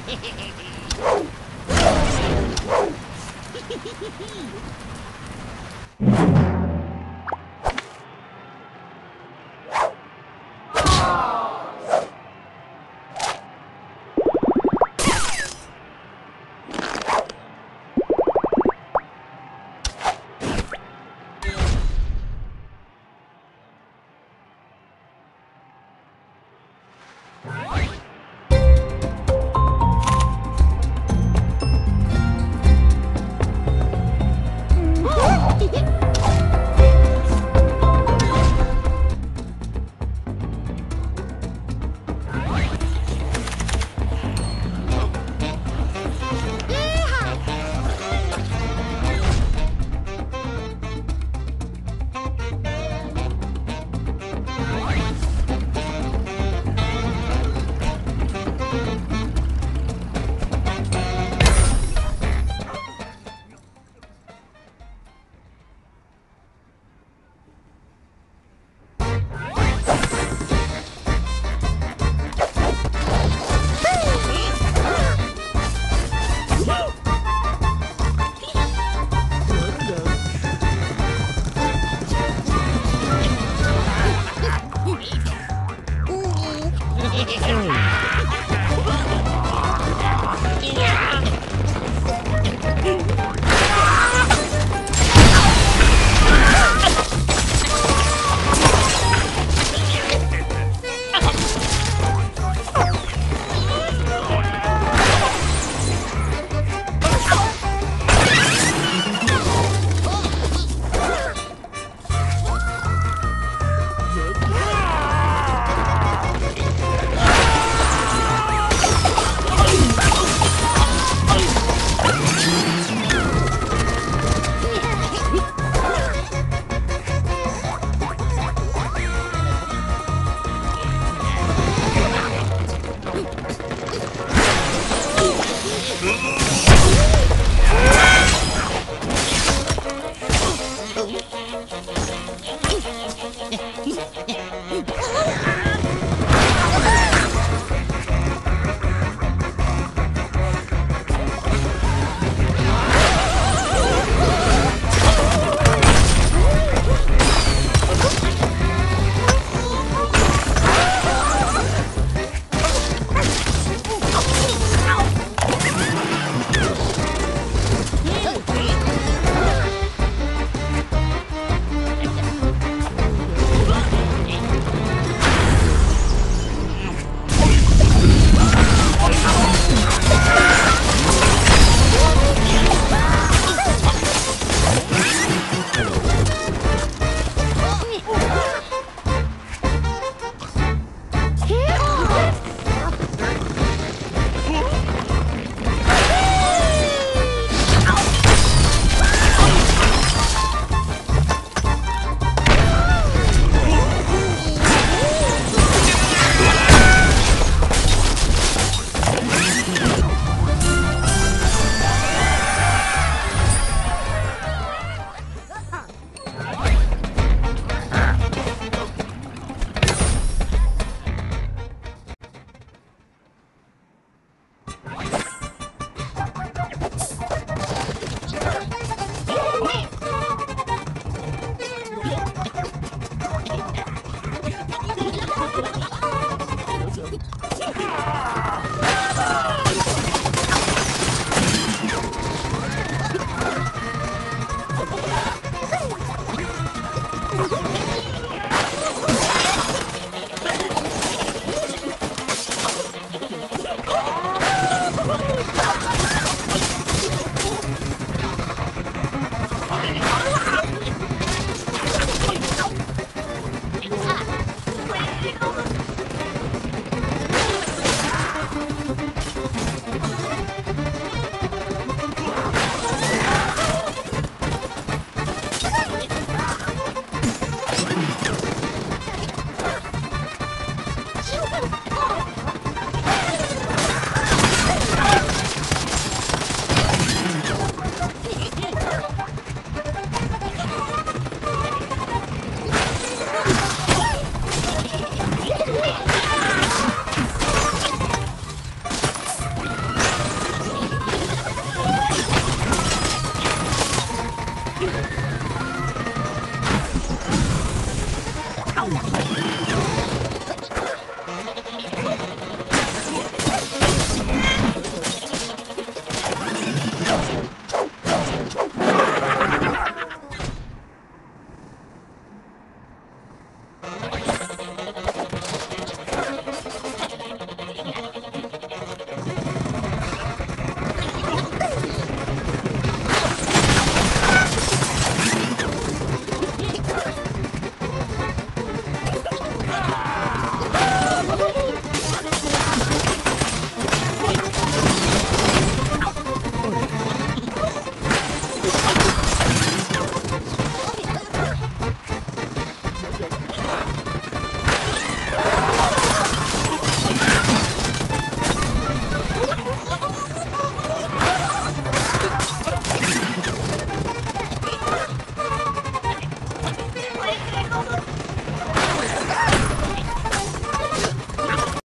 Hit